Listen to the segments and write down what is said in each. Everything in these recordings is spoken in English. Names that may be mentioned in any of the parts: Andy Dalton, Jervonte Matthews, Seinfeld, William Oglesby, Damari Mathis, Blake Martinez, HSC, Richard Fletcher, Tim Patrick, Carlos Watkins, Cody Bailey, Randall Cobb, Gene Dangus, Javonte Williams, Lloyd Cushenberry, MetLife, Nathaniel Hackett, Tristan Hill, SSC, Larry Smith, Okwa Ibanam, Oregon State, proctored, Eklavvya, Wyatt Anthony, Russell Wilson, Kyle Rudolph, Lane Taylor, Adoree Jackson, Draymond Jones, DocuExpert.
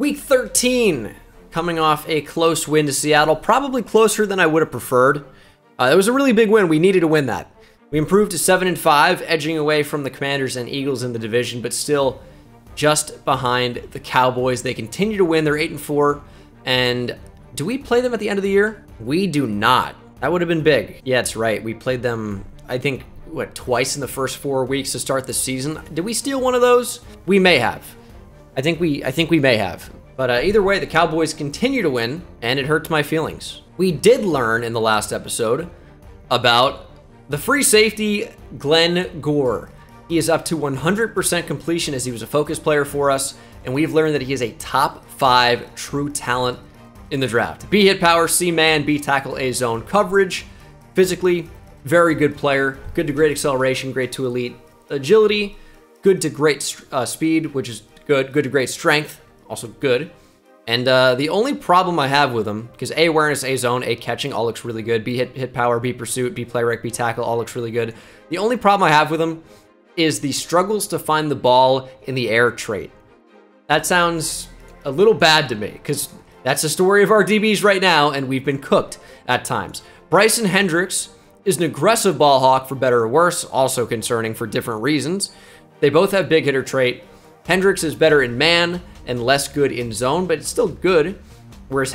Week 13, coming off a close win to Seattle, probably closer than I would have preferred. It was a really big win. We needed to win that. We improved to 7-5, edging away from the Commanders and Eagles in the division, but still just behind the Cowboys. They continue to win. They're 8-4. And do we play them at the end of the year? We do not. That would have been big. Yeah, it's right. We played them, I think, what, twice in the first 4 weeks to start the season. Did we steal one of those? We may have. I think we may have. But either way, the Cowboys continue to win, and it hurts my feelings. We did learn in the last episode about the free safety, Glenn Gore. He is up to 100% completion as he was a focus player for us, and we've learned that he is a top 5 true talent in the draft. B hit power, C man, B tackle, A zone coverage. Physically, very good player. Good to great acceleration, great to elite agility, good to great speed, which is good, good to great strength, also good. And the only problem I have with him, because A awareness, A zone, A catching, all looks really good. B hit power, B pursuit, B play rec, B tackle, all looks really good. The only problem I have with him is the struggles to find the ball in the air trait. That sounds a little bad to me, because that's the story of our DBs right now, and we've been cooked at times. Bryson Hendricks is an aggressive ball hawk, for better or worse, also concerning for different reasons. They both have big hitter trait. Hendricks is better in man and less good in zone, but it's still good. Whereas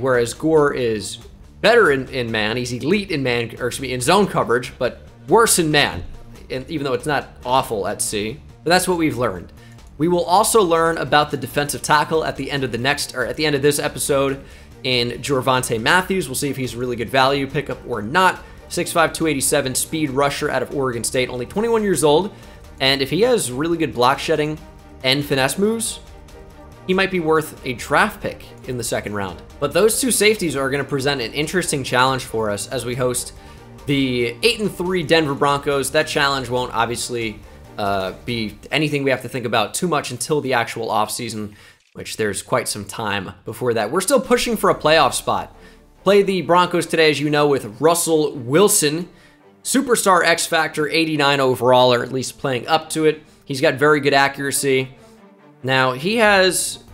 whereas Gore is better in man. He's elite in man, in zone coverage, but worse in man, and even though it's not awful at C. But that's what we've learned. We will also learn about the defensive tackle at the end of this episode in Jervonte Matthews. We'll see if he's a really good value pickup or not. 6'5", 287 speed rusher out of Oregon State, only 21 years old. And if he has really good block shedding and finesse moves, he might be worth a draft pick in the second round. But those two safeties are going to present an interesting challenge for us as we host the 8-3 Denver Broncos. That challenge won't obviously be anything we have to think about too much until the actual offseason, which there's quite some time before that. We're still pushing for a playoff spot. Play the Broncos today, as you know, with Russell Wilson. Superstar X Factor, 89 overall, or at least playing up to it. He's got very good accuracy. Now, he has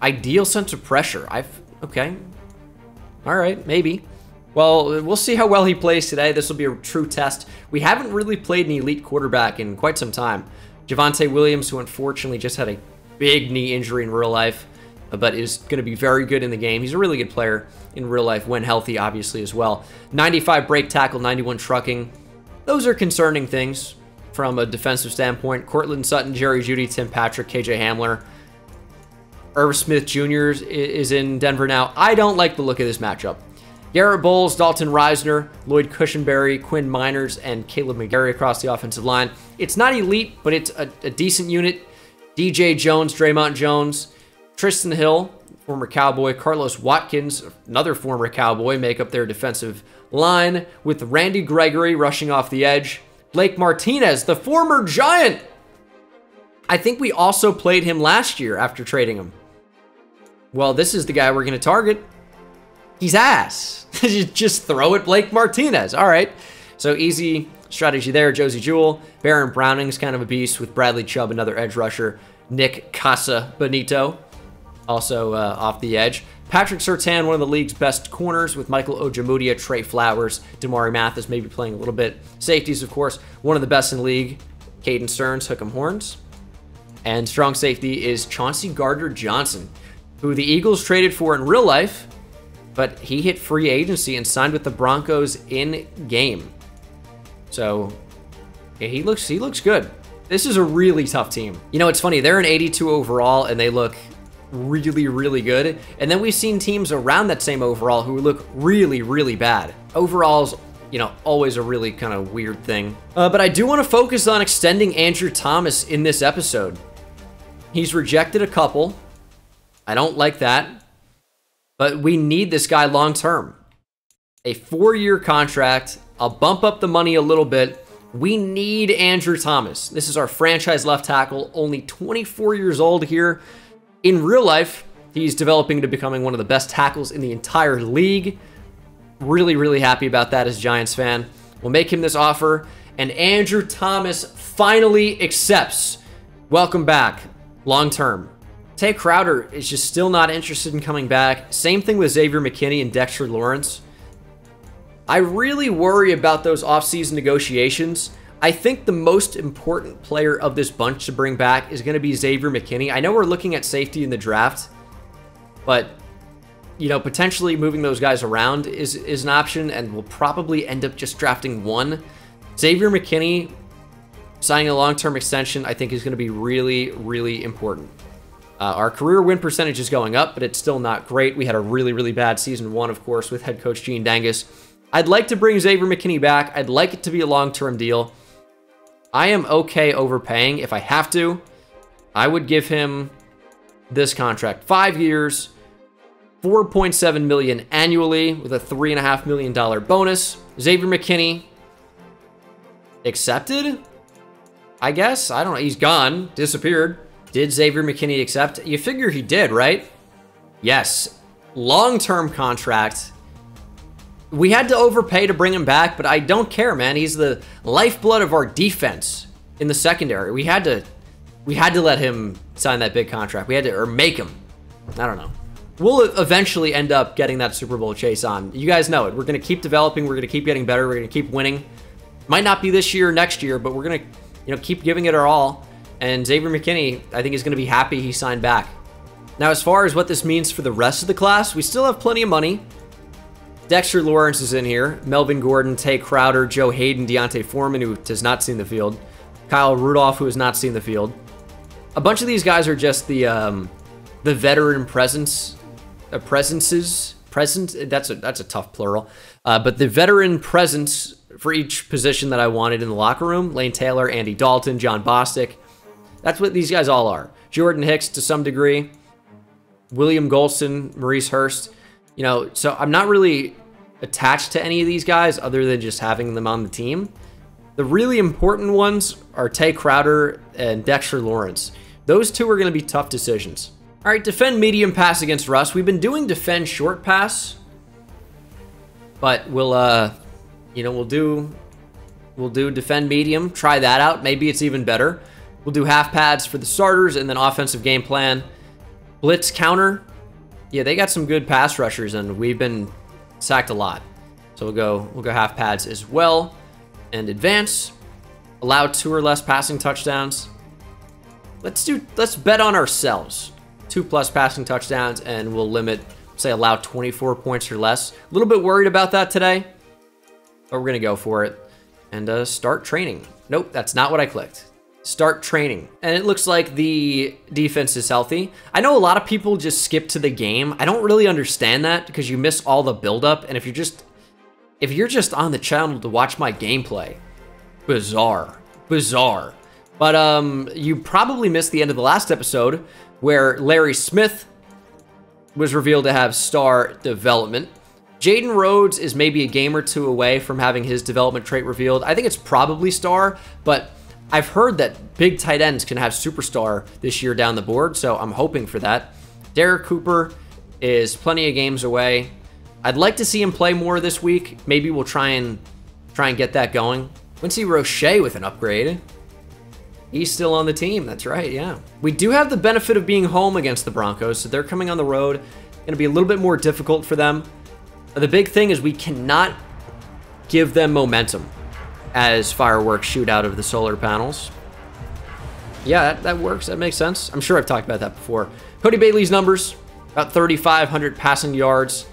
ideal sense of pressure. Okay. All right, maybe. Well, we'll see how well he plays today. This will be a true test. We haven't really played an elite quarterback in quite some time. Javonte Williams, who unfortunately just had a big knee injury in real life, but is going to be very good in the game. He's a really good player in real life when healthy, obviously, as well. 95 break tackle, 91 trucking. Those are concerning things from a defensive standpoint. Courtland Sutton, Jerry Jeudy, Tim Patrick, KJ Hamler. Irv Smith Jr. is in Denver now. I don't like the look of this matchup. Garrett Bowles, Dalton Reisner, Lloyd Cushenberry, Quinn Miners, and Caleb McGarry across the offensive line. It's not elite, but it's a decent unit. DJ Jones, Draymond Jones, Tristan Hill, former Cowboy, Carlos Watkins, another former Cowboy, make up their defensive line, with Randy Gregory rushing off the edge. Blake Martinez, the former Giant. I think we also played him last year after trading him. Well, this is the guy we're going to target. He's ass. Just throw it, Blake Martinez. All right. So easy strategy there. Josie Jewell. Baron Browning's kind of a beast, with Bradley Chubb, another edge rusher. Nick Casabonito, also off the edge. Patrick Surtain, one of the league's best corners, with Michael Ojemudia, Trey Flowers, Damari Mathis, maybe playing a little bit. Safeties, of course, one of the best in the league, Caden Stearns, Hook'em Horns. And strong safety is Chauncey Gardner-Johnson, who the Eagles traded for in real life, but he hit free agency and signed with the Broncos in game. So yeah, he looks good. This is a really tough team. You know, it's funny, they're an 82 overall and they look really, really good. And then we've seen teams around that same overall who look really, really bad. Overalls, you know, always a really kind of weird thing. But I do want to focus on extending Andrew Thomas in this episode. He's rejected a couple. I don't like that. But we need this guy long-term. A 4-year contract. I'll bump up the money a little bit. We need Andrew Thomas. This is our franchise left tackle, only 24 years old here. In real life, he's developing to becoming one of the best tackles in the entire league. Really, really happy about that as a Giants fan. We'll make him this offer, and Andrew Thomas finally accepts. Welcome back, long-term. Tay Crowder is just still not interested in coming back. Same thing with Xavier McKinney and Dexter Lawrence. I really worry about those offseason negotiations. I think the most important player of this bunch to bring back is going to be Xavier McKinney. I know we're looking at safety in the draft, but you know, potentially moving those guys around is an option, and we'll probably end up just drafting one. Xavier McKinney signing a long-term extension, I think, is going to be really, really important. Our career win percentage is going up, but it's still not great. We had a really, really bad season one, of course, with head coach Gene Dangus. I'd like to bring Xavier McKinney back. I'd like it to be a long-term deal. I am okay overpaying if I have to. I would give him this contract. 5 years, $4.7 million annually with a $3.5 million bonus. Xavier McKinney accepted, I guess. I don't know. He's gone, disappeared. Did Xavier McKinney accept? You figure he did, right? Yes. Long-term contract. We had to overpay to bring him back, but I don't care, man. He's the lifeblood of our defense in the secondary. We had to let him sign that big contract. We had to, or make him. I don't know. We'll eventually end up getting that Super Bowl chase on. You guys know it. We're going to keep developing. We're going to keep getting better. We're going to keep winning. Might not be this year or next year, but we're going to, you know, keep giving it our all. And Xavier McKinney, I think, is going to be happy he signed back. Now, as far as what this means for the rest of the class, we still have plenty of money. Dexter Lawrence is in here. Melvin Gordon, Tay Crowder, Joe Hayden, Deontay Foreman, who has not seen the field. Kyle Rudolph, who has not seen the field. A bunch of these guys are just the veteran presences. That's a tough plural. But the veteran presence for each position that I wanted in the locker room. Lane Taylor, Andy Dalton, John Bostic. That's what these guys all are. Jordan Hicks to some degree. William Golson, Maurice Hurst. You know, so I'm not really attached to any of these guys other than just having them on the team. The really important ones are Tay Crowder and Dexter Lawrence. Those two are going to be tough decisions. All right, defend medium pass against Russ. We've been doing defend short pass, but we'll do defend medium. Try that out. Maybe it's even better. We'll do half pads for the starters and then offensive game plan. Blitz counter. Yeah, they got some good pass rushers, and we've been sacked a lot. So we'll go half pads as well, and advance. Allow 2 or less passing touchdowns. Let's bet on ourselves. 2+ passing touchdowns, and we'll limit, say, allow 24 points or less. A little bit worried about that today, but we're gonna go for it and start training. Nope, that's not what I clicked. Start training. And it looks like the defense is healthy. I know a lot of people just skip to the game. I don't really understand that because you miss all the buildup. And if you're just on the channel to watch my gameplay, bizarre. But you probably missed the end of the last episode where Larry Smith was revealed to have star development. Jaden Rhodes is maybe a game or two away from having his development trait revealed. I think it's probably star, but I've heard that big tight ends can have superstar this year down the board, so I'm hoping for that. Derek Cooper is plenty of games away. I'd like to see him play more this week. Maybe we'll try and get that going. Quincy Roche with an upgrade. He's still on the team. That's right, yeah. We do have the benefit of being home against the Broncos, so they're coming on the road. Going to be a little bit more difficult for them. The big thing is we cannot give them momentum as fireworks shoot out of the solar panels. Yeah, that works. That makes sense. I'm sure I've talked about that before. Cody Bailey's numbers, about 3,500 passing yards,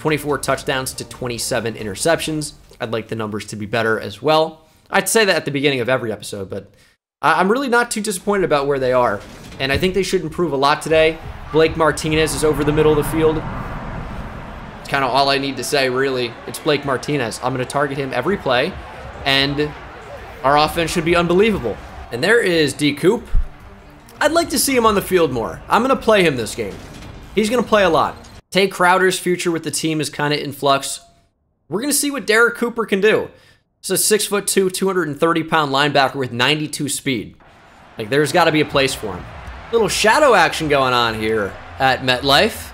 24 touchdowns to 27 interceptions. I'd like the numbers to be better as well. I'd say that at the beginning of every episode, but I'm really not too disappointed about where they are, and I think they should improve a lot today. Blake Martinez is over the middle of the field. It's kind of all I need to say, really. It's Blake Martinez. I'm going to target him every play, and our offense should be unbelievable. And there is D. Coop. I'd like to see him on the field more. I'm going to play him this game. He's going to play a lot. Tay Crowder's future with the team is kind of in flux. We're going to see what Derek Cooper can do. It's a 6'2", 230-pound linebacker with 92 speed. Like, there's got to be a place for him. Little shadow action going on here at MetLife.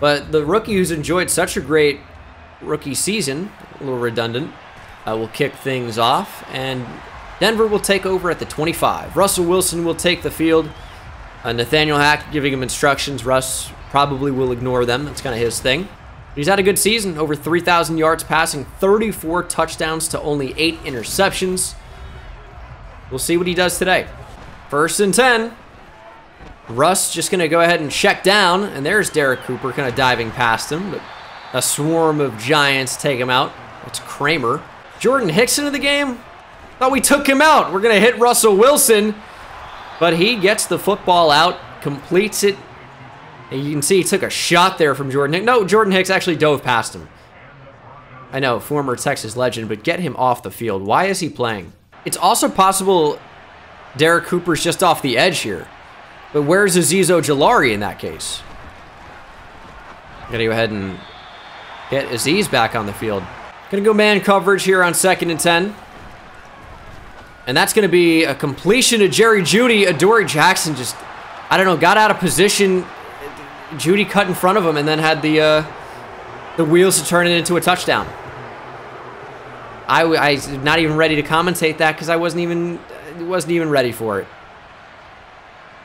But the rookie who's enjoyed such a great rookie season, a little redundant, will kick things off, and Denver will take over at the 25. Russell Wilson will take the field. Nathaniel Hackett giving him instructions. Russ probably will ignore them. That's kind of his thing. He's had a good season, over 3,000 yards passing, 34 touchdowns to only 8 interceptions. We'll see what he does today. First and 10. Russ just going to go ahead and check down, and there's Derek Cooper kind of diving past him, but a swarm of Giants take him out. It's Kramer. Jordan Hicks into the game? Thought we took him out. We're going to hit Russell Wilson, but he gets the football out, completes it. And you can see he took a shot there from Jordan Hicks. No, Jordan Hicks actually dove past him. I know, former Texas legend, but get him off the field. Why is he playing? It's also possible Derek Cooper's just off the edge here. But where's Azeez Ojulari in that case? Gotta go ahead and get Azeez back on the field. Gonna go man coverage here on second and 10. And that's gonna be a completion to Jerry Jeudy. Adoree Jackson just, I don't know, got out of position. Jeudy cut in front of him and then had the wheels to turn it into a touchdown. I'm not even ready to commentate that because I wasn't even ready for it.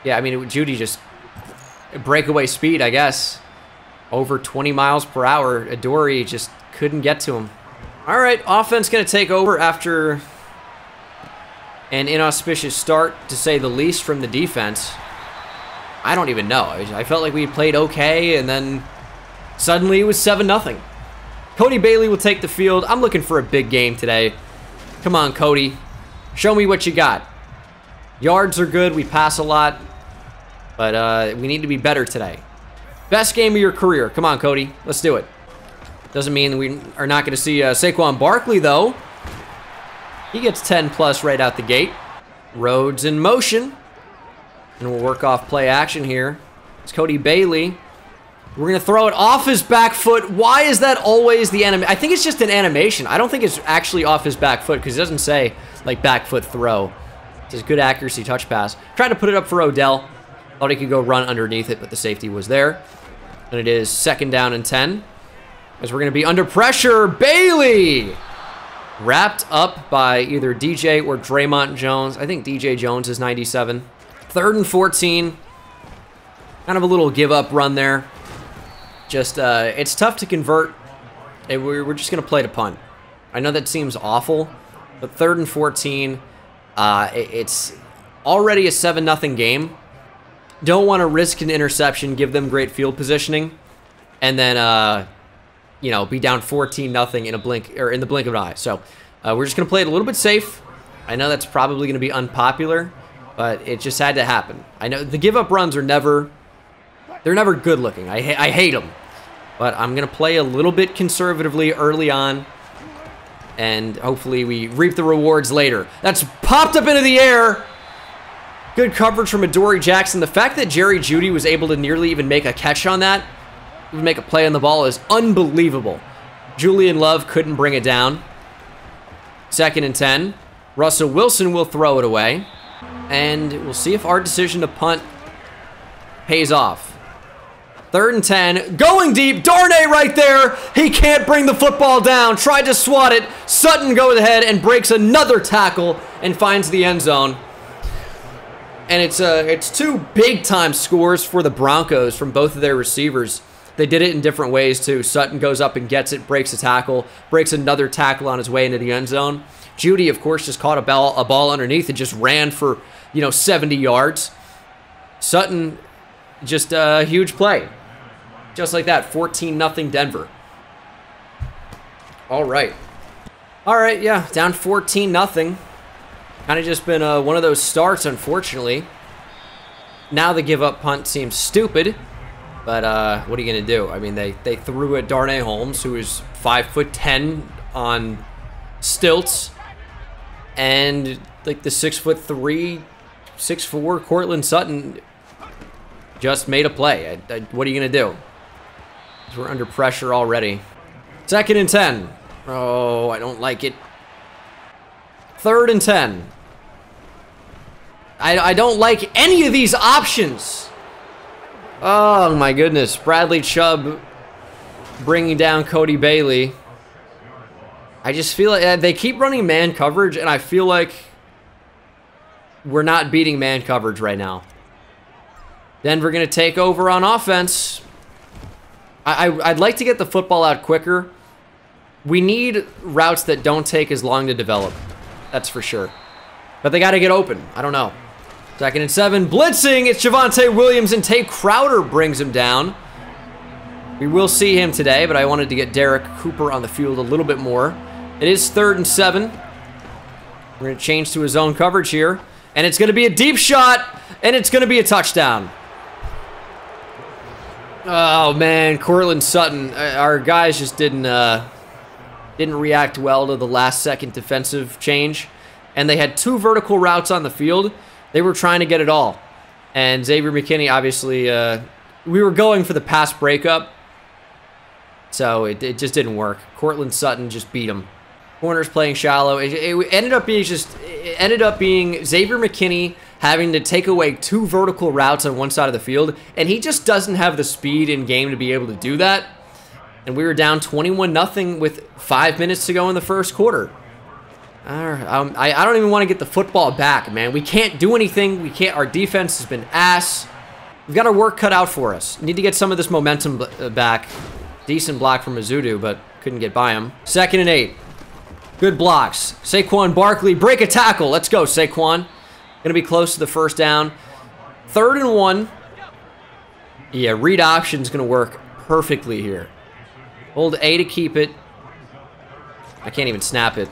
Yeah, I mean, Jeudy just breakaway speed, I guess. Over 20 miles per hour. Adoree just couldn't get to him. All right, offense going to take over after an inauspicious start, to say the least, from the defense. I don't even know. I felt like we played okay, and then suddenly it was 7-0. Cody Bailey will take the field. I'm looking for a big game today. Come on, Cody. Show me what you got. Yards are good. We pass a lot, but we need to be better today. Best game of your career. Come on, Cody. Let's do it. Doesn't mean we are not going to see Saquon Barkley, though. He gets 10+ right out the gate. Rhodes in motion. And we'll work off play action here. It's Cody Bailey. We're going to throw it off his back foot. Why is that always the animation? I think it's just an animation. I don't think it's actually off his back foot because it doesn't say, like, back foot throw. It says good accuracy touch pass. Tried to put it up for Odell. Thought he could go run underneath it, but the safety was there. And it is second down and 10. As we're going to be under pressure. Bailey! Wrapped up by either DJ or Draymond Jones. I think DJ Jones is 97. Third and 14, kind of a little give-up run there. Just, it's tough to convert. We're just going to play to punt. I know that seems awful, but third and 14, it's already a 7-0 game. Don't want to risk an interception, give them great field positioning, and then, you know, be down 14-0 in a blink, or in the blink of an eye. So we're just going to play it a little bit safe. I know that's probably going to be unpopular, but it just had to happen. I know the give-up runs are never good looking. I hate them. But I'm going to play a little bit conservatively early on, and hopefully we reap the rewards later. That's popped up into the air. Good coverage from Adoree Jackson. The fact that Jerry Jeudy was able to nearly even make a catch on that, even make a play on the ball, is unbelievable. Julian Love couldn't bring it down. Second and 10. Russell Wilson will throw it away. And we'll see if our decision to punt pays off. Third and 10, going deep. Darnay right there. He can't bring the football down. Tried to swat it. Sutton goes ahead and breaks another tackle and finds the end zone. And it's two big-time scores for the Broncos from both of their receivers. They did it in different ways, too. Sutton goes up and gets it, breaks a tackle, breaks another tackle on his way into the end zone. Jeudy, of course, just caught a ball underneath and just ran for, you know, 70 yards. Sutton, just a huge play. Just like that, 14-0 Denver. All right. All right, yeah, down 14-0. Kind of just been one of those starts, unfortunately. Now the give-up punt seems stupid, but what are you going to do? I mean, they threw at Darnay Holmes, who is 5'10" on stilts, and like the 6'3", 6'4", Courtland Sutton just made a play. What are you gonna do? We're under pressure already. Second and 10. Oh, I don't like it. Third and 10. I don't like any of these options. Oh my goodness, Bradley Chubb bringing down Cody Bailey. I just feel like they keep running man coverage, and I feel like we're not beating man coverage right now. Denver going to take over on offense. I'd like to get the football out quicker. We need routes that don't take as long to develop. That's for sure. But they got to get open. I don't know. 2nd and 7. Blitzing. It's Javonte Williams, and Tay Crowder brings him down. We will see him today, but I wanted to get Derek Cooper on the field a little bit more. It is 3rd and 7. We're going to change to his own coverage here. And it's going to be a deep shot, and it's going to be a touchdown. Oh, man. Courtland Sutton. Our guys just didn't react well to the last second defensive change. And they had 2 vertical routes on the field. They were trying to get it all. And Xavier McKinney, obviously, we were going for the pass breakup. So it just didn't work. Courtland Sutton just beat him. Corners playing shallow. It ended up being Xavier McKinney having to take away 2 vertical routes on one side of the field, and he just doesn't have the speed in game to be able to do that. And we were down 21-0 with 5 minutes to go in the first quarter. I don't even want to get the football back, man. We can't do anything. We can't. Our defense has been ass. We've got our work cut out for us. Need to get some of this momentum back. Decent block from Mizudu, but couldn't get by him. 2nd and 8. Good blocks. Saquon Barkley, break a tackle. Let's go, Saquon. Gonna be close to the first down. 3rd and 1. Yeah, read option's gonna work perfectly here. Hold A to keep it. I can't even snap it.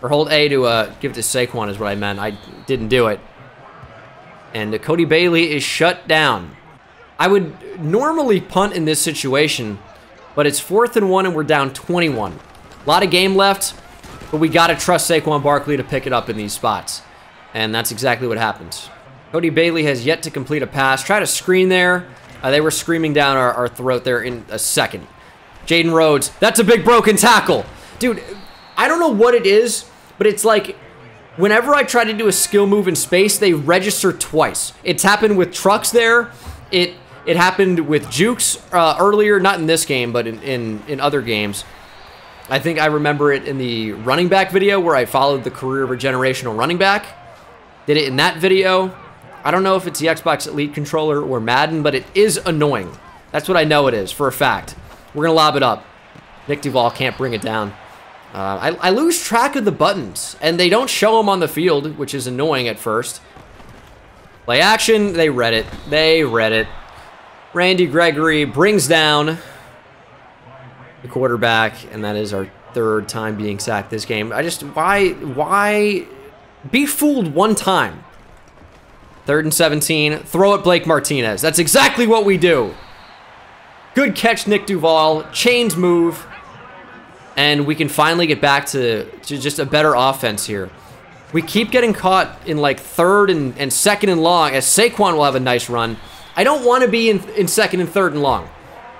Or hold A to give it to Saquon is what I meant. I didn't do it. And Cody Bailey is shut down. I would normally punt in this situation, but it's 4th and 1 and we're down 21. A lot of game left. But we got to trust Saquon Barkley to pick it up in these spots. And that's exactly what happens. Cody Bailey has yet to complete a pass. Try to screen there. They were screaming down our throat there in a second. Jaden Rhodes. That's a big broken tackle. Dude, I don't know what it is, but it's like whenever I try to do a skill move in space, they register twice. It's happened with trucks there. It happened with jukes earlier. Not in this game, but in other games. I think I remember it in the running back video where I followed the career of a generational running back. Did it in that video. I don't know if it's the Xbox Elite controller or Madden, but it is annoying. That's what I know it is for a fact. We're going to lob it up. Nick Duvall can't bring it down. I lose track of the buttons, and they don't show them on the field, which is annoying at first. Play action. They read it. They read it. Randy Gregory brings down the quarterback, and that is our 3rd time being sacked this game. Why be fooled one time? 3rd and 17, throw at Blake Martinez. That's exactly what we do. Good catch, Nick Duvall. Chains move, and we can finally get back to just a better offense here. We keep getting caught in like 3rd and 2nd and long, as Saquon will have a nice run. I don't want to be in 2nd and 3rd and long.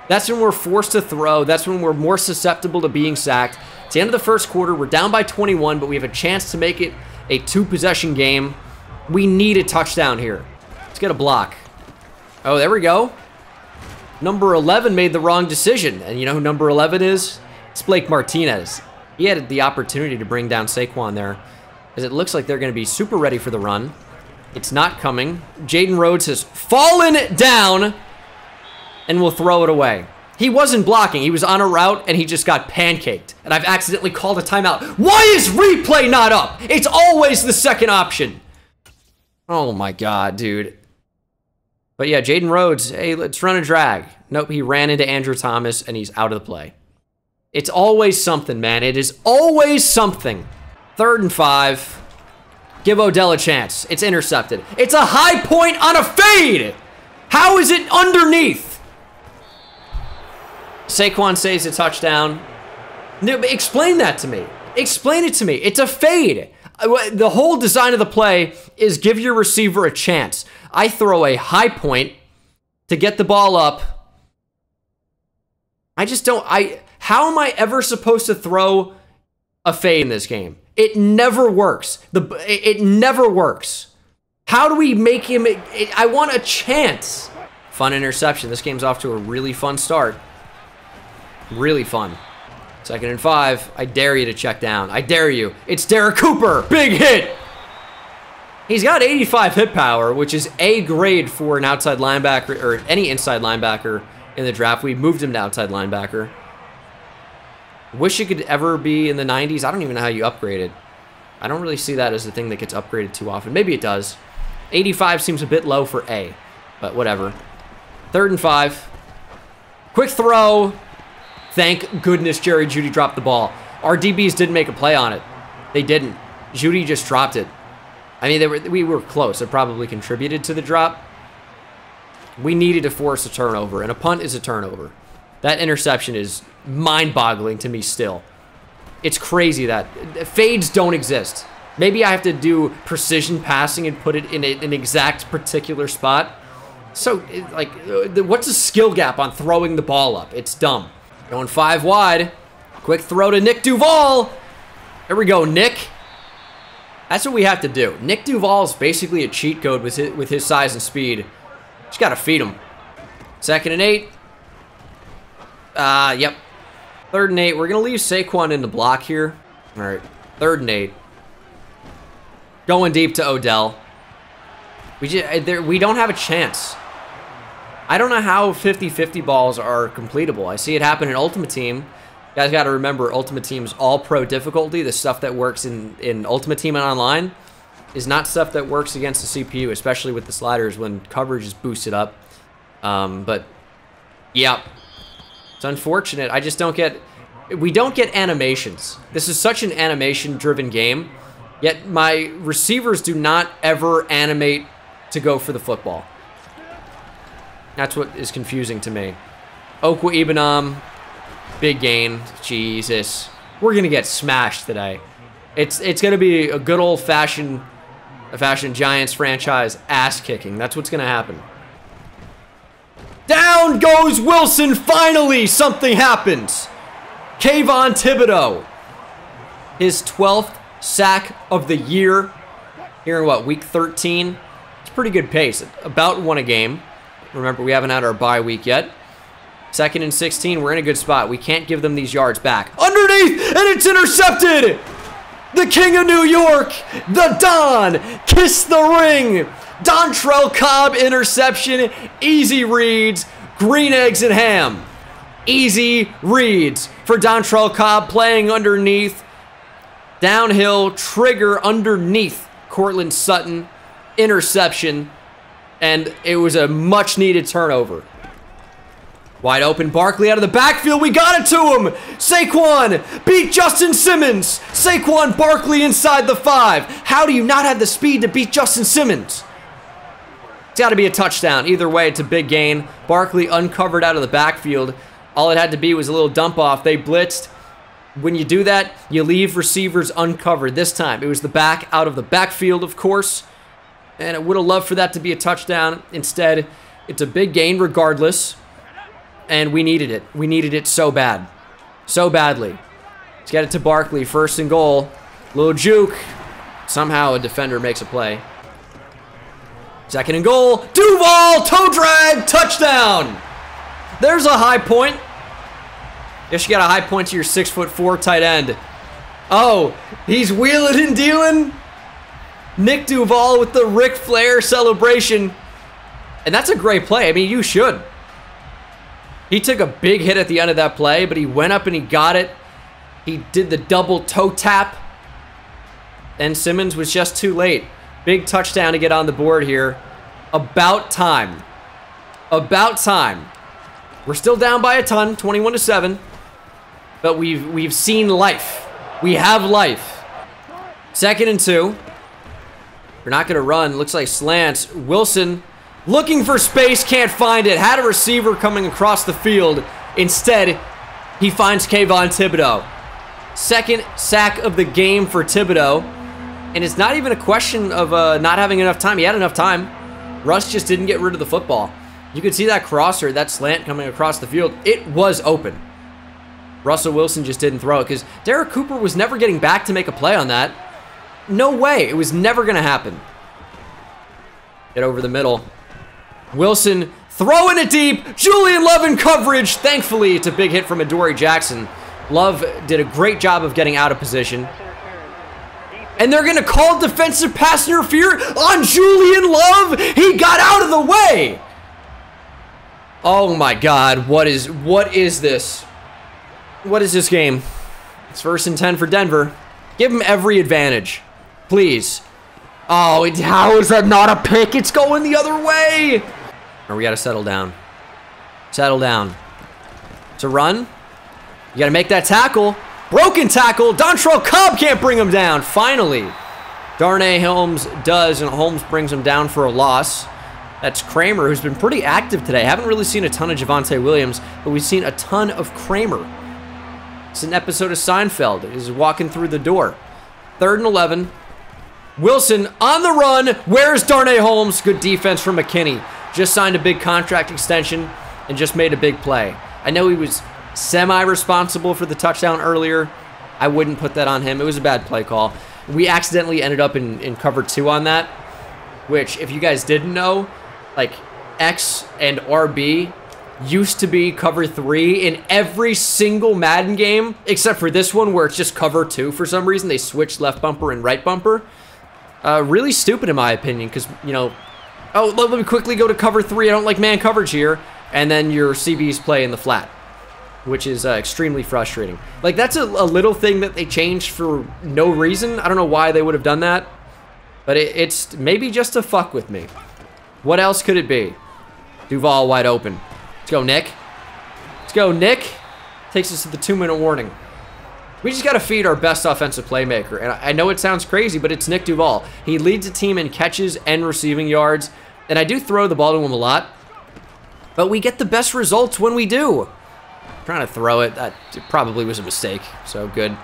That's when we're forced to throw. That's when we're more susceptible to being sacked. It's the end of the first quarter. We're down by 21, but we have a chance to make it a 2-possession game. We need a touchdown here. Let's get a block. Oh, there we go. Number 11 made the wrong decision. And you know who number 11 is? It's Blake Martinez. He had the opportunity to bring down Saquon there, as it looks like they're going to be super ready for the run. It's not coming. Jaden Rhodes has fallen down, and we'll throw it away. He wasn't blocking. He was on a route, and he just got pancaked. And I've accidentally called a timeout. Why is replay not up? It's always the second option. Oh, my God, dude. But, yeah, Jaden Rhodes, hey, let's run a drag. Nope, he ran into Andrew Thomas, and he's out of the play. It's always something, man. It is always something. 3rd and 5. Give Odell a chance. It's intercepted. It's a high point on a fade. How is it underneath? Saquon saves a touchdown. No, explain that to me. Explain it to me. It's a fade. The whole design of the play is give your receiver a chance. I throw a high point to get the ball up. I just don't. How am I ever supposed to throw a fade in this game? It never works. It never works. How do we make him? I want a chance. Fun interception. This game's off to a really fun start. Really fun. 2nd and 5. I dare you to check down. I dare you. It's Derek Cooper. Big hit. He's got 85 hit power, which is A grade for an outside linebacker or any inside linebacker in the draft. We moved him to outside linebacker. Wish it could ever be in the 90s. I don't even know how you upgraded. I don't really see that as a thing that gets upgraded too often. Maybe it does. 85 seems a bit low for A, but whatever. 3rd and 5. Quick throw. Thank goodness Jerry Jeudy dropped the ball. Our DBs didn't make a play on it. They didn't. Jeudy just dropped it. I mean, we were close. It probably contributed to the drop. We needed to force a turnover, and a punt is a turnover. That interception is mind-boggling to me still. It's crazy that fades don't exist. Maybe I have to do precision passing and put it in an exact particular spot. So, like, what's a skill gap on throwing the ball up? It's dumb. Going 5 wide. Quick throw to Nick Duvall. There we go, Nick. That's what we have to do. Nick Duvall's basically a cheat code with his size and speed. Just got to feed him. 2nd and 8. Yep. 3rd and 8. We're going to leave Saquon in the block here. All right. 3rd and 8. Going deep to Odell. We don't have a chance. I don't know how 50-50 balls are completable. I see it happen in Ultimate Team. You guys got to remember, Ultimate Team's all-pro difficulty, the stuff that works in Ultimate Team and online, is not stuff that works against the CPU, especially with the sliders when coverage is boosted up. But, yeah. It's unfortunate. I just don't get... We don't get animations. This is such an animation-driven game, yet my receivers do not ever animate to go for the football. That's what is confusing to me. Okwa Ibanam, big gain. Jesus, we're gonna get smashed today. It's gonna be a good old fashioned Giants franchise ass kicking. That's what's gonna happen. Down goes Wilson. Finally, something happens. Kayvon Thibodeaux, his 12th sack of the year. Here in what, week 13? It's pretty good pace. About won a game. Remember, we haven't had our bye week yet. 2nd and 16, we're in a good spot. We can't give them these yards back. Underneath, and it's intercepted! The King of New York, the Don, kiss the ring! Dontrell Cobb interception, easy reads, green eggs and ham. Easy reads for Dontrell Cobb playing underneath. Downhill, trigger underneath Courtland Sutton, interception. And it was a much-needed turnover. Wide open, Barkley out of the backfield. We got it to him. Saquon beat Justin Simmons. Saquon Barkley inside the 5. How do you not have the speed to beat Justin Simmons? It's got to be a touchdown. Either way, it's a big gain. Barkley uncovered out of the backfield. All it had to be was a little dump-off. They blitzed. When you do that, you leave receivers uncovered. This time, it was the back out of the backfield, of course. And I would have loved for that to be a touchdown. Instead, it's a big gain regardless. And we needed it. We needed it so bad. So badly. Let's get it to Barkley. 1st and goal. Little juke. Somehow a defender makes a play. 2nd and goal. Duvall! Toe drag! Touchdown! There's a high point. Guess you got a high point to your 6'4" tight end. Oh, he's wheeling and dealing. Nick Duvall with the Ric Flair celebration. And that's a great play. I mean, you should. He took a big hit at the end of that play, but he went up and he got it. He did the double toe tap. And Simmons was just too late. Big touchdown to get on the board here. About time. About time. We're still down by a ton, 21-7. But we've seen life. We have life. 2nd and 2. They're not going to run. Looks like slants. Wilson looking for space. Can't find it. Had a receiver coming across the field. Instead, he finds Kayvon Thibodeaux. 2nd sack of the game for Thibodeaux. And it's not even a question of not having enough time. He had enough time. Russ just didn't get rid of the football. You could see that crosser, that slant coming across the field. It was open. Russell Wilson just didn't throw it because Derek Cooper was never getting back to make a play on that. No way. It was never going to happen. Get over the middle. Wilson throwing it deep. Julian Love in coverage. Thankfully, it's a big hit from Adoree Jackson. Love did a great job of getting out of position. And they're going to call defensive pass interference on Julian Love. He got out of the way. Oh my God, what is this? What is this game? It's 1st and 10 for Denver. Give him every advantage, please. Oh, how is that not a pick? It's going the other way. Or we got to settle down. Settle down. It's a run. You got to make that tackle. Broken tackle. Dontrell Cobb can't bring him down. Finally, Darnay Holmes does, and Holmes brings him down for a loss. That's Kramer, who's been pretty active today. Haven't really seen a ton of Javonte Williams, but we've seen a ton of Kramer. It's an episode of Seinfeld. He's walking through the door. 3rd and 11. Wilson on the run. Where's Darnay Holmes? Good defense from McKinney. Just signed a big contract extension and just made a big play. I know he was semi-responsible for the touchdown earlier. I wouldn't put that on him. It was a bad play call. We accidentally ended up in cover 2 on that, which, if you guys didn't know, like, X and RB used to be cover 3 in every single Madden game, except for this one where it's just cover 2 for some reason. They switched left bumper and right bumper. Really stupid in my opinion, because, you know, oh, let me quickly go to cover 3. I don't like man coverage here. And then your CBs play in the flat, which is extremely frustrating. Like, that's a little thing that they changed for no reason. I don't know why they would have done that, but it's maybe just to fuck with me. What else could it be? Duvall wide open. Let's go, Nick. Let's go, Nick. Takes us to the 2-minute warning. We just got to feed our best offensive playmaker. And I know it sounds crazy, but it's Nick Duvall. He leads the team in catches and receiving yards. And I do throw the ball to him a lot, but we get the best results when we do. I'm trying to throw it. That probably was a mistake. So good.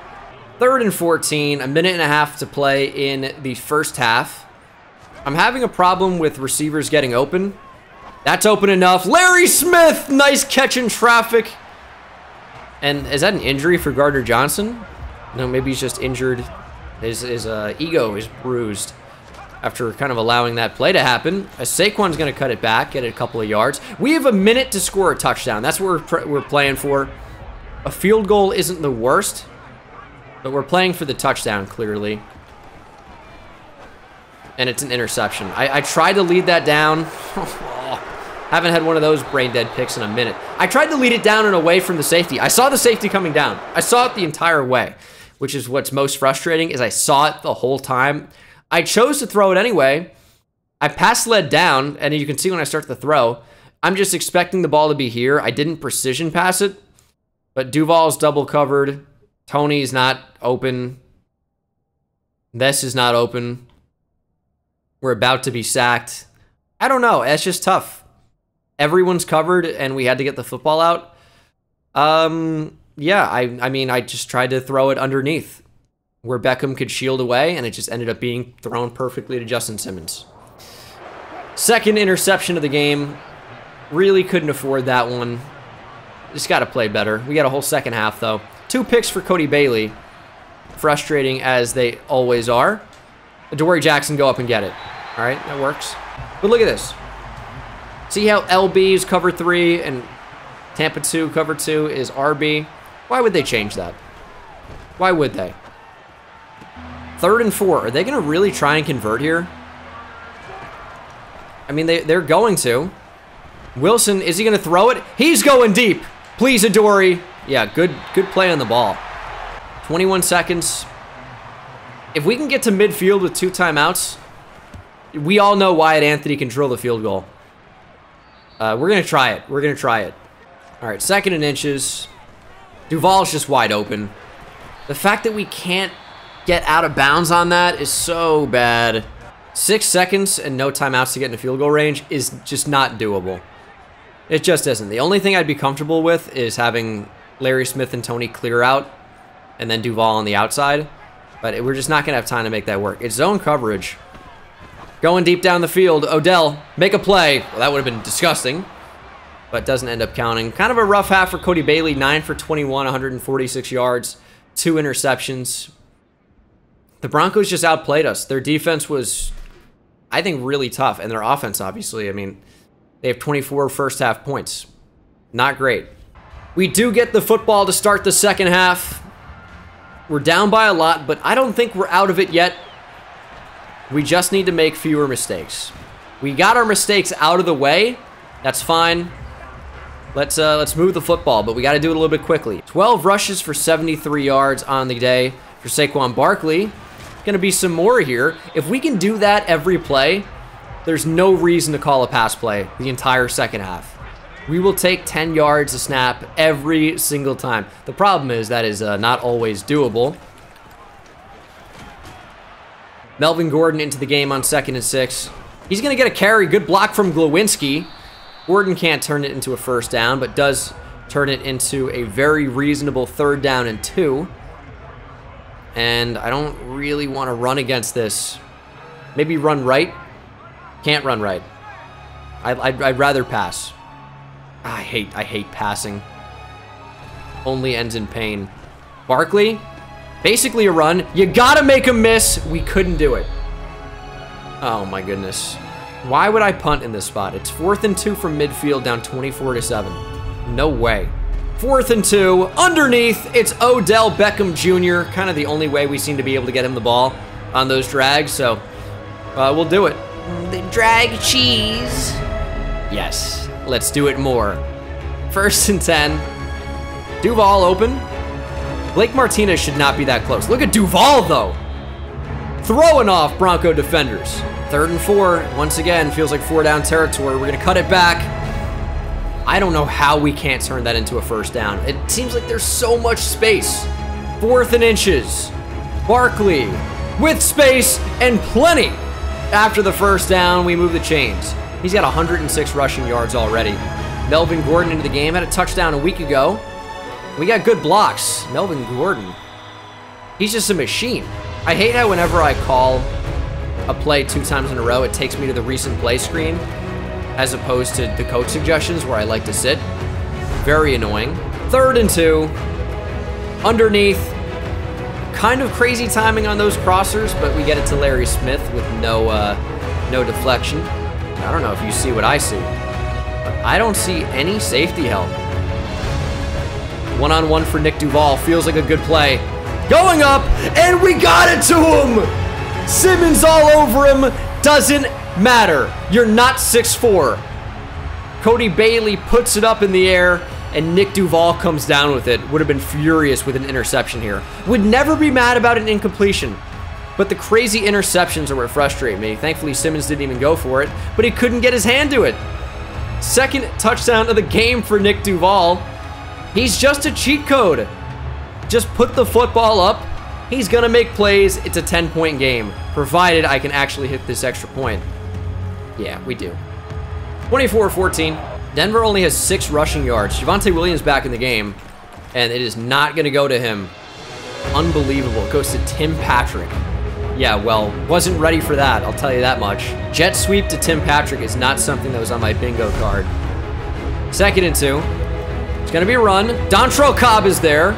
3rd and 14, 1.5 minutes to play in the first half. I'm having a problem with receivers getting open. That's open enough. Larry Smith, nice catch in traffic. And is that an injury for Gardner Johnson? No, maybe he's just injured. His ego is bruised after kind of allowing that play to happen. Saquon's going to cut it back, get it a couple of yards. We have a minute to score a touchdown. That's what we're playing for. A field goal isn't the worst, but we're playing for the touchdown, clearly. And it's an interception. I tried to lead that down. Haven't had one of those brain-dead picks in a minute. I tried to lead it down and away from the safety. I saw the safety coming down. I saw it the entire way, which is what's most frustrating, is I saw it the whole time. I chose to throw it anyway. I pass led down, and you can see when I start the throw, I'm just expecting the ball to be here. I didn't precision pass it, but Duvall's double covered. Tony's not open. This is not open. We're about to be sacked. I don't know. It's just tough. Everyone's covered, and we had to get the football out. Yeah, I mean, I just tried to throw it underneath where Beckham could shield away, and it just ended up being thrown perfectly to Justin Simmons. 2nd interception of the game. Really couldn't afford that one. Just got to play better. We got a whole second half, though. 2 picks for Cody Bailey. Frustrating as they always are. Adoree Jackson, go up and get it. All right, that works. But look at this. See how LB is cover 3 and Tampa 2 cover 2 is RB. Why would they change that? Why would they? 3rd and 4. Are they going to really try and convert here? I mean, they're going to. Wilson, is he going to throw it? He's going deep. Please, Adoree. Yeah, good play on the ball. 21 seconds. If we can get to midfield with 2 timeouts, we all know Wyatt Anthony can drill the field goal. We're going to try it. We're going to try it. All right, 2nd and inches. Duvall's just wide open. The fact that we can't get out of bounds on that is so bad. 6 seconds and no timeouts to get into field goal range is just not doable. It just isn't. The only thing I'd be comfortable with is having Larry Smith and Tony clear out and then Duvall on the outside. But we're just not going to have time to make that work. It's zone coverage. Going deep down the field. Odell, make a play. Well, that would have been disgusting, but doesn't end up counting. Kind of a rough half for Cody Bailey. 9 for 21, 146 yards, 2 interceptions. The Broncos just outplayed us. Their defense was, I think, really tough. And their offense, obviously. I mean, they have 24 first-half points. Not great. We do get the football to start the second half. We're down by a lot, but I don't think we're out of it yet. We just need to make fewer mistakes. We got our mistakes out of the way. That's fine. Let's move the football, but we got to do it a little bit quickly. 12 rushes for 73 yards on the day for Saquon Barkley. Going to be some more here. If we can do that every play, there's no reason to call a pass play the entire second half. We will take 10 yards a snap every single time. The problem is that is not always doable. Melvin Gordon into the game on 2nd and 6. He's going to get a carry. Good block from Glowinski. Gordon can't turn it into a first down, but does turn it into a very reasonable 3rd down and 2. And I don't really want to run against this. Maybe run right. Can't run right. I'd rather pass. I hate passing. Only ends in pain. Barkley, basically a run. You gotta make a miss. We couldn't do it. Oh my goodness. Why would I punt in this spot? It's 4th and 2 from midfield, down 24-7. No way. 4th and 2, underneath, it's Odell Beckham Jr. Kind of the only way we seem to be able to get him the ball on those drags, so we'll do it. The drag cheese. Yes, let's do it more. 1st and 10. Duvall open. Blake Martinez should not be that close. Look at Duvall, though. Throwing off Bronco defenders. 3rd and 4, once again, feels like 4-down territory. We're gonna cut it back. I don't know how we can't turn that into a first down. It seems like there's so much space. 4th and inches. Barkley with space and plenty. After the first down, we move the chains. He's got 106 rushing yards already. Melvin Gordon into the game, had a touchdown a week ago. We got good blocks. Melvin Gordon, he's just a machine. I hate how whenever I call a play 2 times in a row, it takes me to the recent play screen, as opposed to the coach suggestions where I like to sit. Very annoying. 3rd and 2, underneath. Kind of crazy timing on those crossers, but we get it to Larry Smith with no deflection. I don't know if you see what I see, but I don't see any safety help. 1-on-1 for Nick Duvall, feels like a good play. Going up, and we got it to him! Simmons all over him, doesn't matter. You're not 6'4". Cody Bailey puts it up in the air, and Nick Duvall comes down with it. Would have been furious with an interception here. Would never be mad about an incompletion, but the crazy interceptions are what frustrate me. Thankfully, Simmons didn't even go for it, but he couldn't get his hand to it. 2nd touchdown of the game for Nick Duvall. He's just a cheat code. Just put the football up. He's gonna make plays. It's a 10-point game, provided I can actually hit this extra point. Yeah, we do. 24-14. Denver only has 6 rushing yards. Javonte Williams back in the game, and it is not going to go to him. Unbelievable. It goes to Tim Patrick. Yeah, well, wasn't ready for that, I'll tell you that much. Jet sweep to Tim Patrick is not something that was on my bingo card. 2nd and 2. It's going to be a run. Dontrell Cobb is there.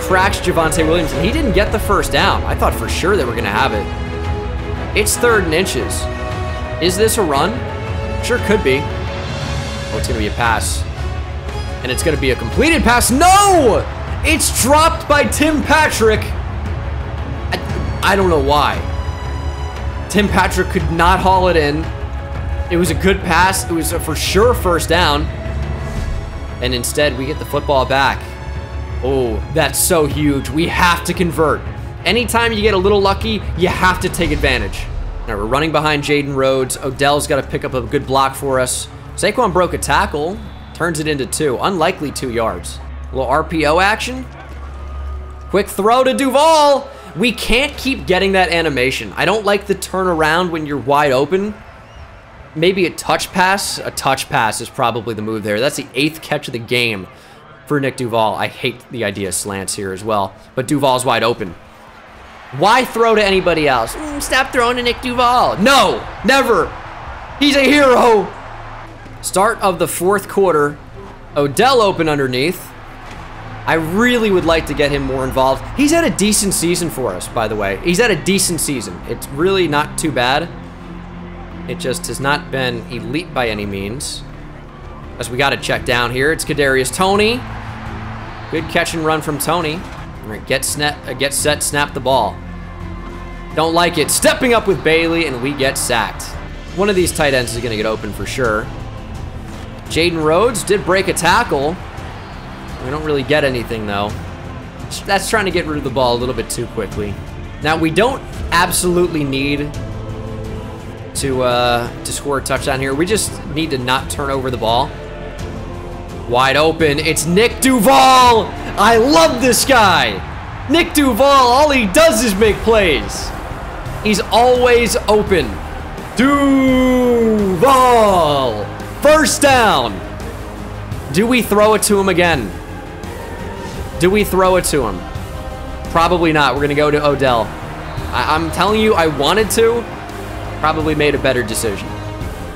Cracks Javonte Williams, and he didn't get the first down. I thought for sure they were going to have it. It's 3rd and inches. Is this a run? Sure could be. Oh, it's gonna be a pass. And it's gonna be a completed pass. No! It's dropped by Tim Patrick. I don't know why. Tim Patrick could not haul it in. It was a good pass. It was a for sure first down. And instead, we get the football back. Oh, that's so huge. We have to convert. Anytime you get a little lucky, you have to take advantage. Now we're running behind Jaden Rhodes. Odell's got to pick up a good block for us. Saquon broke a tackle, turns it into 2. Unlikely 2 yards. A little RPO action. Quick throw to Duvall. We can't keep getting that animation. I don't like the turnaround when you're wide open. Maybe a touch pass. A touch pass is probably the move there. That's the 8th catch of the game for Nick Duvall. I hate the idea of slants here as well, but Duvall's wide open. Why throw to anybody else? Stop throwing to Nick Duvall. No, never. He's a hero. Start of the 4th quarter. Odell open underneath. I really would like to get him more involved. He's had a decent season for us, by the way. He's had a decent season. It's really not too bad. It just has not been elite by any means. As we got to check down here, it's Kadarius Toney. Good catch and run from Toney. All right, get set, snap the ball. Don't like it. Stepping up with Bailey, and we get sacked. One of these tight ends is going to get open for sure. Jaden Rhodes did break a tackle. We don't really get anything, though. That's trying to get rid of the ball a little bit too quickly. Now, we don't absolutely need to score a touchdown here. We just need to not turn over the ball. Wide open. It's Nick Duvall. I love this guy. Nick Duvall, all he does is make plays. He's always open. Duvall. First down. Do we throw it to him again? Do we throw it to him? Probably not. We're going to go to Odell. I'm telling you, I wanted to. Probably made a better decision.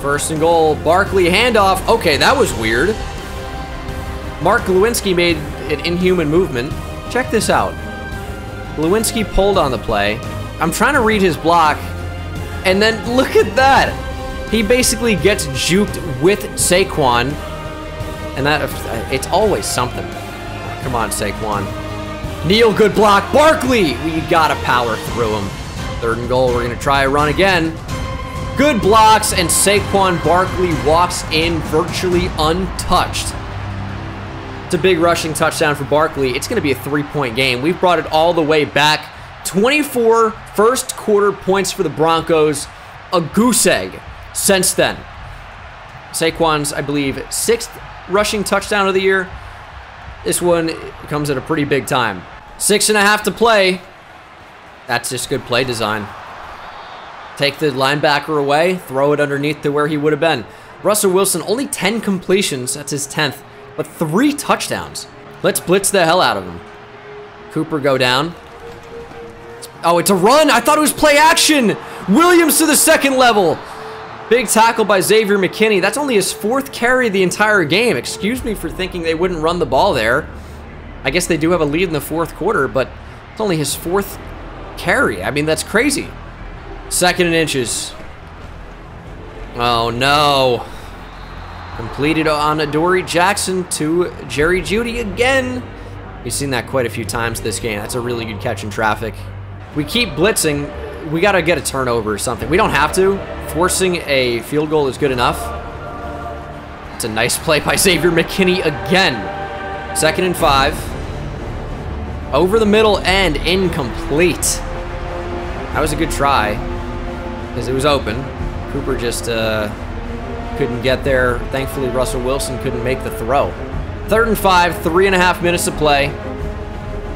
First and goal. Barkley handoff. Okay, that was weird. Mark Lewinsky made an inhuman movement. Check this out. Lewinsky pulled on the play. I'm trying to read his block. And then look at that. He basically gets juked with Saquon. And that, it's always something. Come on, Saquon. Neal, good block. Barkley! We gotta power through him. Third and goal, we're gonna try a run again. Good blocks, and Saquon Barkley walks in virtually untouched. It's a big rushing touchdown for Barkley. It's gonna be a three-point game. We've brought it all the way back. 24 first quarter points for the Broncos. A goose egg since then. Saquon's, I believe, sixth rushing touchdown of the year. This one comes at a pretty big time. 6.5 to play. That's just good play design. Take the linebacker away, throw it underneath to where he would have been. Russell Wilson, only 10 completions. That's his 10th, but 3 touchdowns. Let's blitz the hell out of him. Cooper go down. Oh, it's a run. I thought it was play action. Williams to the second level. Big tackle by Xavier McKinney. That's only his 4th carry the entire game. Excuse me for thinking they wouldn't run the ball there. I guess they do have a lead in the 4th quarter, but it's only his 4th carry. I mean, that's crazy. Second and inches. Oh, no. Completed on Adoree Jackson to Jerry Jeudy again. We've seen that quite a few times this game. That's a really good catch in traffic. We keep blitzing. We got to get a turnover or something. We don't have to. Forcing a field goal is good enough. It's a nice play by Xavier McKinney again. 2nd and 5. Over the middle and incomplete. That was a good try because it was open. Cooper just couldn't get there. Thankfully, Russell Wilson couldn't make the throw. 3rd and 5, 3.5 minutes to play.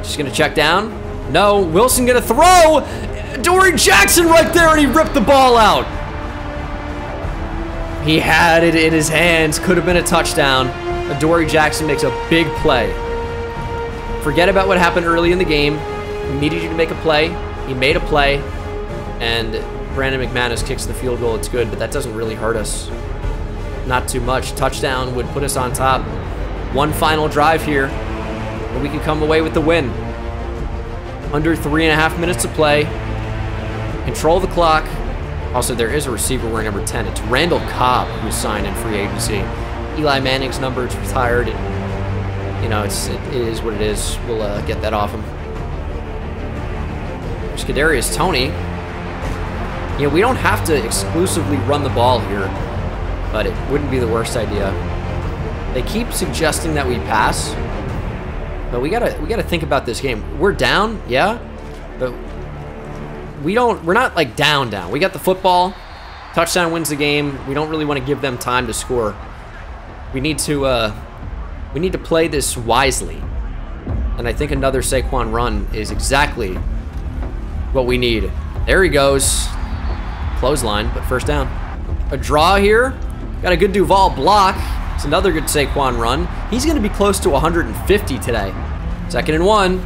Just going to check down. No, Wilson going to throw. Adoree Jackson right there, and he ripped the ball out. He had it in his hands. Could have been a touchdown. Adoree Jackson makes a big play. Forget about what happened early in the game. He needed you to make a play. He made a play, and Brandon McManus kicks the field goal. It's good, but that doesn't really hurt us. Not too much. Touchdown would put us on top. One final drive here, but we can come away with the win. Under 3.5 minutes to play. Control the clock. Also, there is a receiver wearing number 10. It's Randall Cobb, who signed in free agency. Eli Manning's number is retired. And, you know, it is what it is. We'll get that off him. Kadarius Toney. You know, we don't have to exclusively run the ball here, but it wouldn't be the worst idea. They keep suggesting that we pass, but we gotta think about this game. We're down, yeah, but we're not like down. We got the football. Touchdown wins the game. We don't really want to give them time to score. We need to play this wisely. And I think another Saquon run is exactly what we need. There he goes. Clothesline, but first down. A draw here. Got a good Duvall block. It's another good Saquon run. He's going to be close to 150 today. 2nd and 1.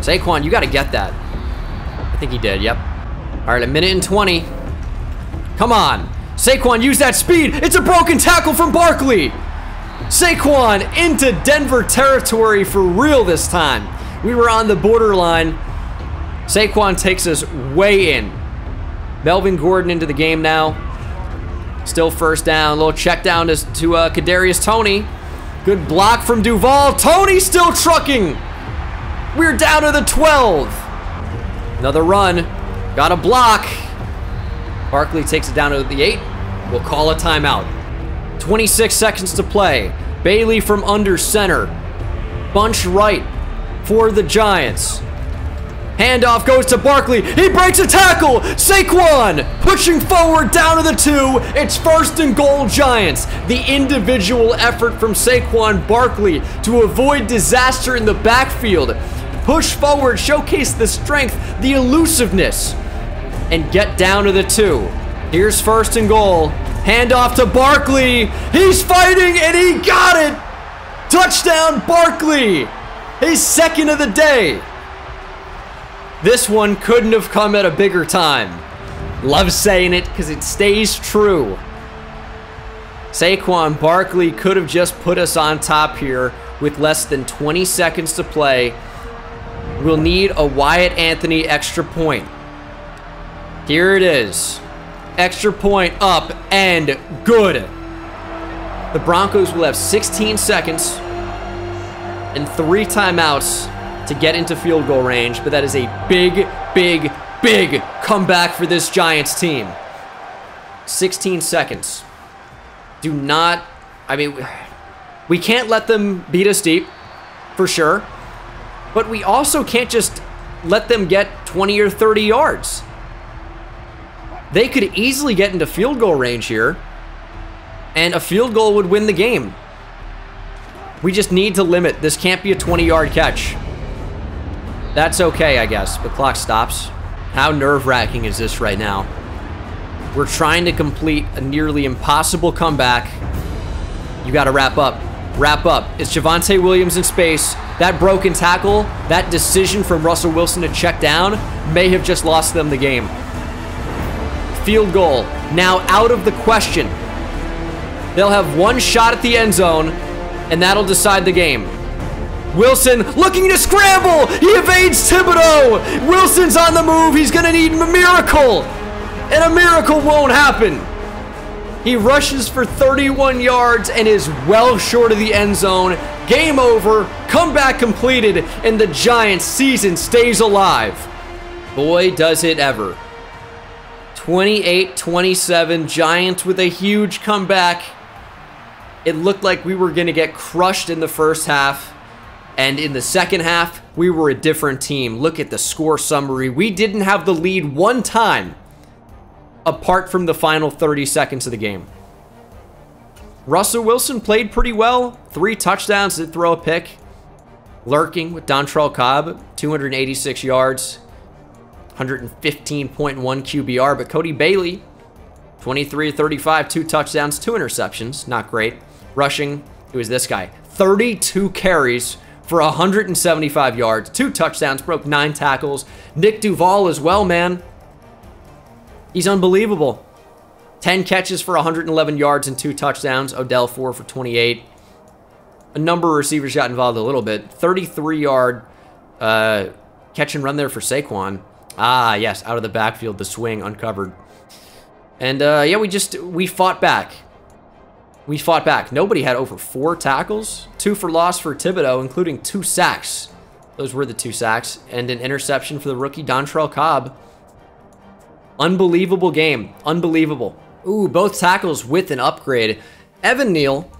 Saquon, you got to get that. I think he did, yep. All right, 1 minute and 20. Come on. Saquon, use that speed. It's a broken tackle from Barkley. Saquon into Denver territory for real this time. We were on the borderline. Saquon takes us way in. Melvin Gordon into the game now. Still first down. A little check down to Kadarius Toney. Good block from Duvall. Toney still trucking. We're down to the 12. Another run. Got a block. Barkley takes it down to the 8. We'll call a timeout. 26 seconds to play. Bailey from under center. Bunch right for the Giants. Handoff goes to Barkley. He breaks a tackle. Saquon pushing forward down to the 2. It's first and goal, Giants. The individual effort from Saquon Barkley to avoid disaster in the backfield. Push forward, showcase the strength, the elusiveness, and get down to the 2. Here's first and goal. Handoff to Barkley. He's fighting and he got it. Touchdown, Barkley. His second of the day. This one couldn't have come at a bigger time. Love saying it because it stays true. Saquon Barkley could have just put us on top here with less than 20 seconds to play. We'll need a Wyatt Anthony extra point. Here it is. Extra point up and good. The Broncos will have 16 seconds and 3 timeouts to get into field goal range, but that is a big, big, big comeback for this Giants team. 16 seconds. Do not, I mean, we can't let them beat us deep, for sure, but we also can't just let them get 20 or 30 yards. They could easily get into field goal range here, and a field goal would win the game. We just need to limit. This can't be a 20-yard catch. That's okay, I guess. The clock stops. How nerve-wracking is this right now? We're trying to complete a nearly impossible comeback. You got to wrap up. Wrap up. It's Javonte Williams in space. That broken tackle, that decision from Russell Wilson to check down may have just lost them the game. Field goal now out of the question. They'll have one shot at the end zone, and that'll decide the game. Wilson looking to scramble. He evades Thibodeaux. Wilson's on the move. He's going to need a miracle. And a miracle won't happen. He rushes for 31 yards and is well short of the end zone. Game over. Comeback completed. And the Giants' season stays alive. Boy, does it ever. 28-27. Giants with a huge comeback. It looked like we were going to get crushed in the first half. And in the second half, we were a different team. Look at the score summary. We didn't have the lead one time apart from the final 30 seconds of the game. Russell Wilson played pretty well. 3 touchdowns, did throw a pick. Lurking with Dontrell Cobb, 286 yards, 115.1 QBR. But Cody Bailey, 23-35, 2 touchdowns, 2 interceptions. Not great. Rushing, it was this guy. 32 carries for 175 yards, 2 touchdowns, broke 9 tackles. Nick Duvall as well, man. He's unbelievable. 10 catches for 111 yards and 2 touchdowns. Odell 4 for 28. A number of receivers got involved a little bit. 33-yard catch and run there for Saquon. Ah, yes, out of the backfield, the swing uncovered. And yeah, we fought back. We fought back. Nobody had over 4 tackles. 2 for loss for Thibodeaux, including 2 sacks. Those were the 2 sacks. And an interception for the rookie Dontrell Cobb. Unbelievable game. Unbelievable. Ooh, both tackles with an upgrade. Evan Neal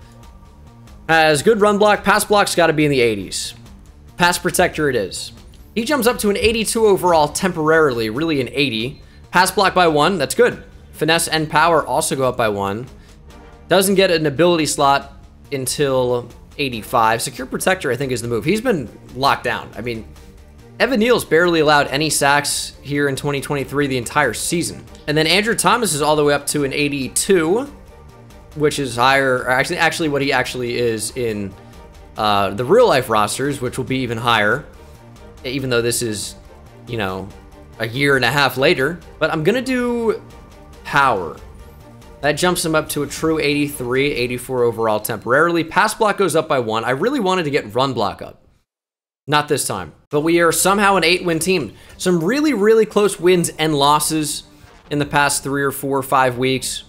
has good run block. Pass block's got to be in the 80s. Pass protector it is. He jumps up to an 82 overall temporarily, really an 80. Pass block by 1. That's good. Finesse and power also go up by 1. Doesn't get an ability slot until 85. Secure protector, I think, is the move. He's been locked down. I mean, Evan Neal's barely allowed any sacks here in 2023 the entire season. And then Andrew Thomas is all the way up to an 82, which is higher, or actually what he actually is in the real life rosters, which will be even higher, even though this is, you know, a year and a half later. But I'm gonna do power. That jumps him up to a true 83, 84 overall temporarily. Pass block goes up by 1. I really wanted to get run block up. Not this time. But we are somehow an 8-win team. Some really, really close wins and losses in the past 3 or 4 or 5 weeks.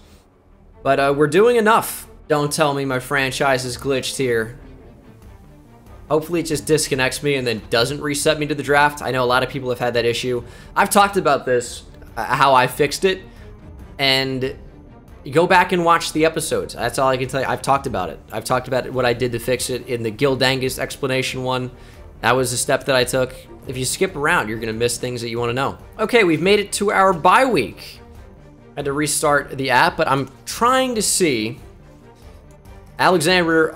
But we're doing enough. Don't tell me my franchise is glitched here. Hopefully it just disconnects me and then doesn't reset me to the draft. I know a lot of people have had that issue. I've talked about this, how I fixed it, and go back and watch the episodes. That's all I can tell you. I've talked about it. I've talked about what I did to fix it in the Gil Dangus explanation one. That was a step that I took. If you skip around, you're going to miss things that you want to know. Okay, we've made it to our bye week. I had to restart the app, but I'm trying to see... Alexander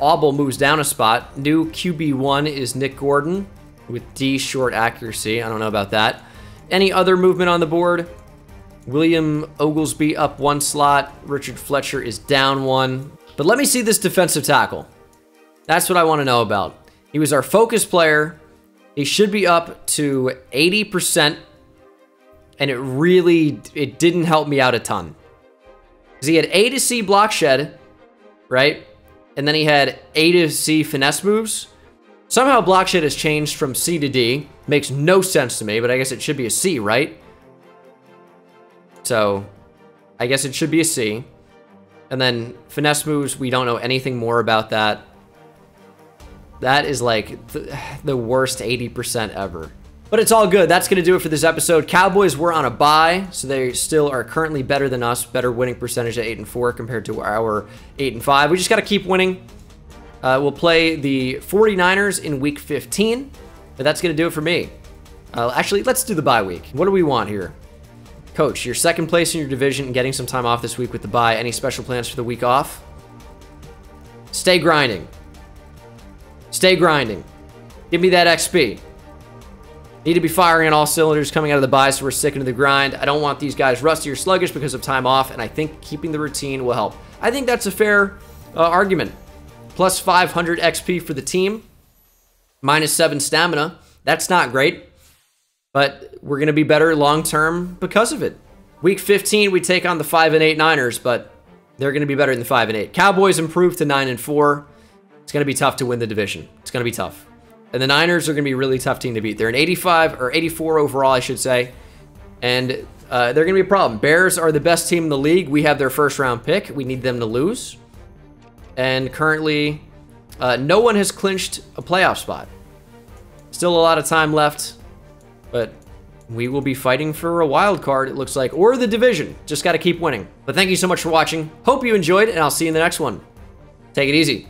Auble moves down a spot. New QB1 is Nick Gordon with D short accuracy. I don't know about that. Any other movement on the board? William Oglesby up one slot. Richard Fletcher is down one. But let me see this defensive tackle. That's what I want to know about. He was our focus player. He should be up to 80%. And it really, it didn't help me out a ton. Because he had A to C block shed, right? And then he had A to C finesse moves. Somehow block shed has changed from C to D. Makes no sense to me, but I guess it should be a C, right? So I guess it should be a C. And then finesse moves, we don't know anything more about that. That is like the worst 80% ever. But it's all good. That's going to do it for this episode. Cowboys were on a bye, so they still are currently better than us. Better winning percentage at 8-4 compared to our 8-5. We just got to keep winning. We'll play the 49ers in week 15, but that's going to do it for me. Actually, let's do the bye week. What do we want here? Coach, you're second place in your division and getting some time off this week with the bye. Any special plans for the week off? Stay grinding. Stay grinding. Give me that XP. Need to be firing on all cylinders coming out of the bye, so we're sticking to the grind. I don't want these guys rusty or sluggish because of time off, and I think keeping the routine will help. I think that's a fair argument. Plus 500 XP for the team, minus 7 stamina. That's not great, but we're going to be better long-term because of it. Week 15, we take on the 5-8 Niners, but they're going to be better than the 5-8. Cowboys improved to 9-4. It's going to be tough to win the division. It's going to be tough. And the Niners are going to be a really tough team to beat. They're an 85 or 84 overall, I should say. And they're going to be a problem. Bears are the best team in the league. We have their first-round pick. We need them to lose. And currently, no one has clinched a playoff spot. Still a lot of time left, but we will be fighting for a wild card, it looks like, or the division. Just got to keep winning. But thank you so much for watching. Hope you enjoyed, and I'll see you in the next one. Take it easy.